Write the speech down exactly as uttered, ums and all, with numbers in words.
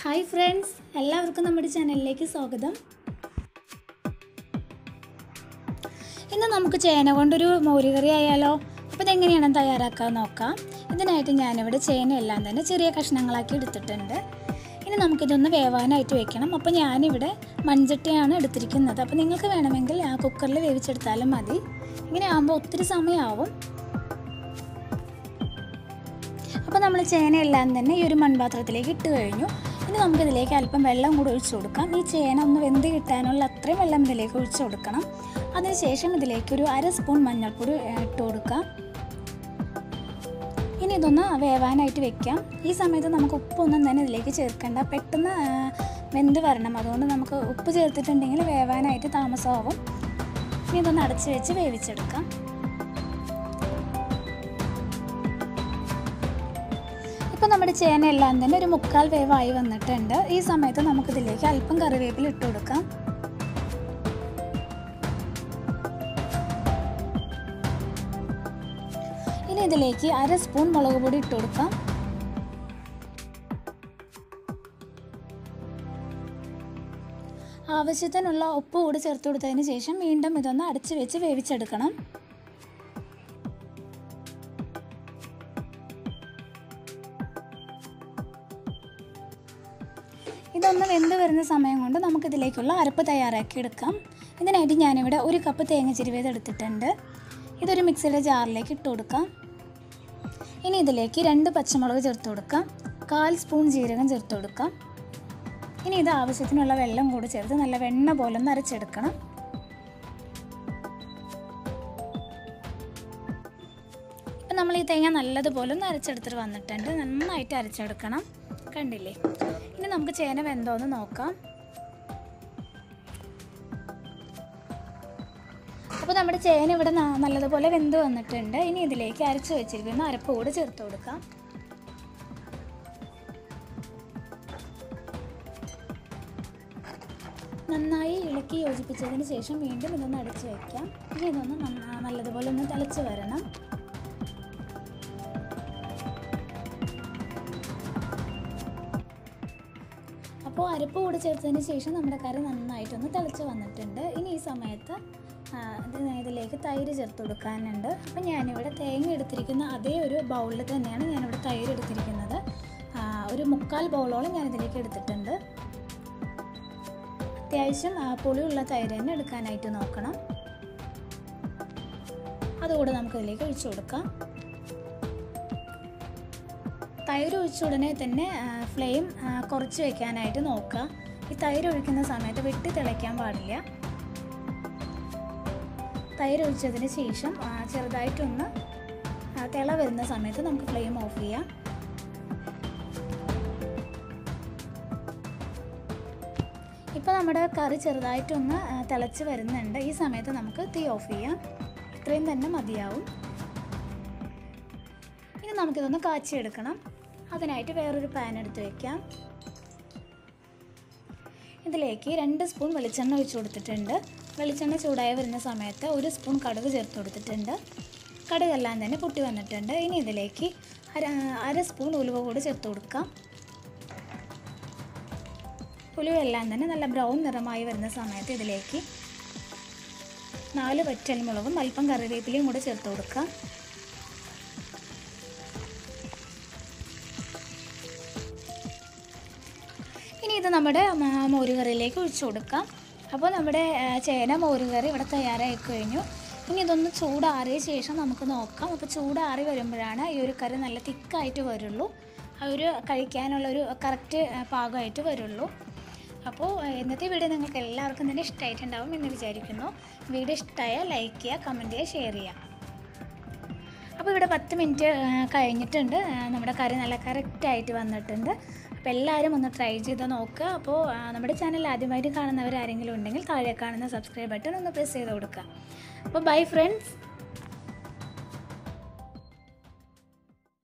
Hi friends, എല്ലാവർക്കും നമ്മുടെ ചാനലിലേക്ക് സ്വാഗതം. ഇന്ന് നമുക്ക് ചേന കൊണ്ടൊരു മോരുകറി ആയാലോ? അപ്പോൾ ഇതെങ്ങനെയാണ് തയ്യാറാക്കാൻ നോക്കാം. ഇതിനായിട്ട് ഞാനിവിടെ ചേന എല്ലാം തന്നെ ചെറിയ കഷ്ണങ്ങളാക്കി എടുത്തിട്ടുണ്ട്. ഇനി നമുക്കിതൊന്ന് വേവാനായിട്ട് വെക്കണം. അപ്പോൾ ഞാനിവിടെ മൺചട്ടിയാണ് എടുത്തിരിക്കുന്നത്. അപ്പോൾ നിങ്ങൾക്ക് വേണമെങ്കിൽ ആ കുക്കറിൽ വേവിച്ചെടുത്താലും മതി. ഇങ്ങനെ ആകുമ്പോൾ ഒത്തിരി സമയമാവും. അപ്പോൾ നമ്മൾ ചേന എല്ലാം തന്നെ ഈ ഒരു മൺപാത്രത്തിലേക്ക് ഇട്ട് കഴിഞ്ഞു. ഇനി നമുക്കിതിലേക്ക് അല്പം വെള്ളം കൂടി ഒഴിച്ചു കൊടുക്കാം. ഈ ചേന ഒന്ന് വെന്ത് കിട്ടാനുള്ള അത്രയും വെള്ളം ഇതിലേക്ക് ഒഴിച്ചു കൊടുക്കണം. അതിനുശേഷം ഇതിലേക്കൊരു അര സ്പൂൺ മഞ്ഞൾപ്പൊടി ഇട്ട് കൊടുക്കാം. ഇനി ഇതൊന്ന് വേവാനായിട്ട് വെക്കാം. ഈ സമയത്ത് നമുക്ക് ഉപ്പൊന്നും തന്നെ ഇതിലേക്ക് ചേർക്കേണ്ട. പെട്ടെന്ന് വെന്ത് വരണം. അതുകൊണ്ട് നമുക്ക് ഉപ്പ് ചേർത്തിട്ടുണ്ടെങ്കിൽ വേവാനായിട്ട് താമസമാവും. ഇനി ഇതൊന്ന് അടച്ച് വെച്ച് വേവിച്ചെടുക്കാം. ഇപ്പോൾ നമ്മുടെ ചേന എല്ലാം തന്നെ ഒരു മുക്കാൽ വേവായി വന്നിട്ടുണ്ട്. ഈ സമയത്ത് നമുക്കിതിലേക്ക് അല്പം കറിവേപ്പില ഇട്ട് കൊടുക്കാം. ഇനി ഇതിലേക്ക് അര സ്പൂൺ മുളക് പൊടി ഇട്ട് കൊടുക്കാം. ആവശ്യത്തിനുള്ള ഉപ്പ് കൂടി ചേർത്ത് കൊടുത്തതിന് ശേഷം വീണ്ടും ഇതൊന്ന് അടച്ച് വെച്ച് വേവിച്ചെടുക്കണം. ഇതൊന്ന് വെന്ത് വരുന്ന സമയം കൊണ്ട് നമുക്കിതിലേക്കുള്ള അരപ്പ് തയ്യാറാക്കി എടുക്കാം. ഇതിനായിട്ട് ഞാനിവിടെ ഒരു കപ്പ് തേങ്ങ ചിരവിയത് എടുത്തിട്ടുണ്ട്. ഇതൊരു മിക്സിയുടെ ജാറിലേക്ക് ഇട്ട് കൊടുക്കാം. ഇനി ഇതിലേക്ക് രണ്ട് പച്ചമുളക് ചേർത്ത് കൊടുക്കാം. കാൽ സ്പൂൺ ജീരകം ചേർത്ത് കൊടുക്കാം. ഇനി ഇത് ആവശ്യത്തിനുള്ള വെള്ളം കൂടി ചേർത്ത് നല്ല വെണ്ണ പോലെ ഒന്ന് അരച്ചെടുക്കണം. ഇപ്പം നമ്മൾ ഈ തേങ്ങ നല്ലതുപോലെ ഒന്ന് അരച്ചെടുത്തിട്ട് വന്നിട്ടുണ്ട്. നന്നായിട്ട് അരച്ചെടുക്കണം. കണ്ടില്ലേ? ഇനി നമുക്ക് ചേന വെന്തോന്ന് നോക്കാം. അപ്പോൾ നമ്മുടെ ചേന ഇവിടെ നല്ലതുപോലെ വെന്ത് വന്നിട്ടുണ്ട്. ഇനി ഇതിലേക്ക് അരച്ച് വെച്ചിരിക്കുന്ന അരപ്പ് കൂടി ചേർത്ത് കൊടുക്കാം. നന്നായി ഇളക്കി യോജിപ്പിച്ചതിന് ശേഷം വീണ്ടും ഇതൊന്ന് അടച്ച് വയ്ക്കാം. ഇനി ഇതൊന്ന് നല്ലതുപോലെ ഒന്ന് തിളച്ച് വരണം. അപ്പോൾ അരപ്പ് കൂടി ചേർത്തതിന് ശേഷം നമ്മുടെ കറി നന്നായിട്ടൊന്ന് തിളച്ച് വന്നിട്ടുണ്ട്. ഇനി ഈ സമയത്ത് ഇതിലേക്ക് തൈര് ചേർത്ത് കൊടുക്കാനുണ്ട്. അപ്പം ഞാനിവിടെ തേങ്ങ എടുത്തിരിക്കുന്ന അതേ ഒരു ബൗളിൽ തന്നെയാണ് ഞാനിവിടെ തൈര് എടുത്തിരിക്കുന്നത്. ഒരു മുക്കാൽ ബൗളോളം ഞാനിതിലേക്ക് എടുത്തിട്ടുണ്ട്. അത്യാവശ്യം പുളിയുള്ള തൈര് തന്നെ എടുക്കാനായിട്ട് നോക്കണം. അതുകൂടെ നമുക്കിതിലേക്ക് ഒഴിച്ചു കൊടുക്കാം. തൈര് ഒഴിച്ച ഉടനെ തന്നെ ഫ്ലെയിം കുറച്ച് വയ്ക്കാനായിട്ട് നോക്കുക. ഈ തൈര് ഒഴിക്കുന്ന സമയത്ത് വെട്ടി തിളയ്ക്കാൻ പാടില്ല. തൈര് ഒഴിച്ചതിന് ശേഷം ചെറുതായിട്ടൊന്ന് തിള വരുന്ന സമയത്ത് നമുക്ക് ഫ്ലെയിം ഓഫ് ചെയ്യാം. ഇപ്പോൾ നമ്മുടെ കറി ചെറുതായിട്ടൊന്ന് തിളച്ച് വരുന്നുണ്ട്. ഈ സമയത്ത് നമുക്ക് തീ ഓഫ് ചെയ്യാം. ഇത്രയും തന്നെ മതിയാവും. ഇനി നമുക്കിതൊന്ന് കാച്ചിയെടുക്കണം. അതിനായിട്ട് വേറൊരു പാൻ എടുത്ത് വയ്ക്കാം. ഇതിലേക്ക് രണ്ട് സ്പൂൺ വെളിച്ചെണ്ണ ഒഴിച്ചു കൊടുത്തിട്ടുണ്ട്. വെളിച്ചെണ്ണ ചൂടായി വരുന്ന സമയത്ത് ഒരു സ്പൂൺ കടുക് ചേർത്ത് കൊടുത്തിട്ടുണ്ട്. കടുകെല്ലാം തന്നെ പൊട്ടി വന്നിട്ടുണ്ട്. ഇനി ഇതിലേക്ക് അര അര സ്പൂൺ ഉലുവ കൂടി ചേർത്ത് കൊടുക്കാം. ഉലുവെല്ലാം തന്നെ നല്ല ബ്രൗൺ നിറമായി വരുന്ന സമയത്ത് ഇതിലേക്ക് നാല് വറ്റൽമുളകും അല്പം കറിവേപ്പിലയും കൂടെ ചേർത്ത് കൊടുക്കാം. ഇത് നമ്മുടെ മോരുകറിയിലേക്ക് ഒഴിച്ചു കൊടുക്കാം. അപ്പോൾ നമ്മുടെ ചേന മോരുകറി ഇവിടെ തയ്യാറായി കഴിഞ്ഞു. ഇനി ഇതൊന്ന് ചൂടാറിയ ശേഷം നമുക്ക് നോക്കാം. അപ്പോൾ ചൂടാറി വരുമ്പോഴാണ് ഈ ഒരു കറി നല്ല തിക്കായിട്ട് വരുള്ളൂ. ആ ഒരു കഴിക്കാനുള്ളൊരു കറക്റ്റ് പാകമായിട്ട് വരുള്ളൂ. അപ്പോൾ ഇന്നത്തെ വീഡിയോ നിങ്ങൾക്ക് എല്ലാവർക്കും തന്നെ ഇഷ്ടമായിട്ടുണ്ടാവും എന്ന് വിചാരിക്കുന്നു. വീഡിയോ ഇഷ്ടമായാൽ ലൈക്ക് ചെയ്യുക, കമൻറ്റ് ചെയ്യുക, ഷെയർ ചെയ്യുക. അപ്പോൾ ഇവിടെ പത്ത് മിനിറ്റ് കഴിഞ്ഞിട്ടുണ്ട്. നമ്മുടെ കറി നല്ല കറക്റ്റായിട്ട് വന്നിട്ടുണ്ട്. അപ്പോൾ എല്ലാവരും ഒന്ന് ട്രൈ ചെയ്ത് നോക്കുക. അപ്പോൾ നമ്മുടെ ചാനൽ ആദ്യമായിട്ട് കാണുന്നവരാരെങ്കിലും ഉണ്ടെങ്കിൽ താഴെ കാണുന്ന സബ്സ്ക്രൈബ് ബട്ടൺ ഒന്ന് പ്രസ് ചെയ്ത് കൊടുക്കുക. അപ്പോൾ ബൈ ഫ്രണ്ട്സ്.